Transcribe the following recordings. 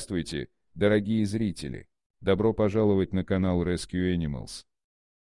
Здравствуйте, дорогие зрители! Добро пожаловать на канал Rescued Animals.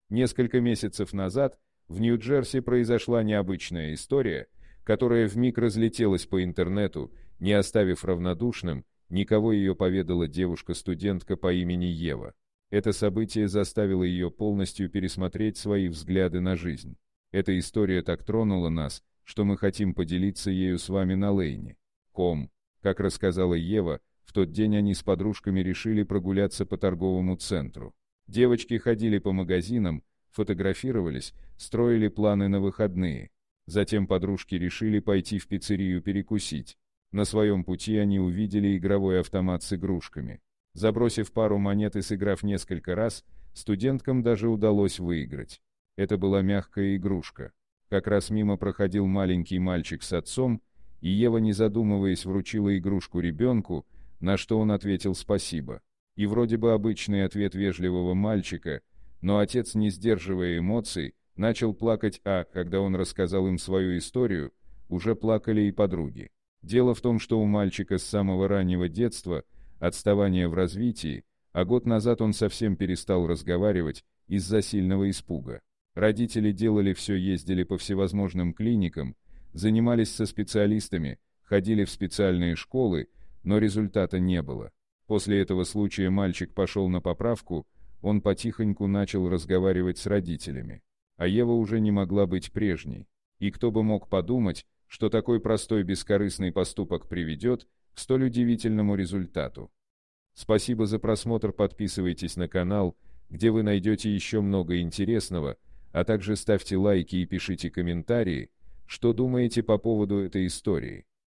Несколько месяцев назад в Нью-Джерси произошла необычная история, которая вмиг разлетелась по интернету, не оставив равнодушным никого. Ее поведала девушка-студентка по имени Ева. Это событие заставило ее полностью пересмотреть свои взгляды на жизнь. Эта история так тронула нас, что мы хотим поделиться ею с вами на Лейне.ком. Как рассказала Ева, в тот день они с подружками решили прогуляться по торговому центру. Девочки ходили по магазинам, фотографировались, строили планы на выходные. Затем подружки решили пойти в пиццерию перекусить. На своем пути они увидели игровой автомат с игрушками. Забросив пару монет и сыграв несколько раз, студенткам даже удалось выиграть. Это была мягкая игрушка. Как раз мимо проходил маленький мальчик с отцом, и Ева, не задумываясь, вручила игрушку ребенку, на что он ответил «спасибо». И вроде бы обычный ответ вежливого мальчика, но отец, не сдерживая эмоций, начал плакать, а когда он рассказал им свою историю, уже плакали и подруги. Дело в том, что у мальчика с самого раннего детства отставание в развитии, а год назад он совсем перестал разговаривать из-за сильного испуга. Родители делали все, ездили по всевозможным клиникам, занимались со специалистами, ходили в специальные школы, но результата не было. После этого случая мальчик пошел на поправку, он потихоньку начал разговаривать с родителями. А Ева уже не могла быть прежней. И кто бы мог подумать, что такой простой бескорыстный поступок приведет к столь удивительному результату. Спасибо за просмотр, подписывайтесь на канал, где вы найдете еще много интересного, а также ставьте лайки и пишите комментарии, что думаете по поводу этой истории.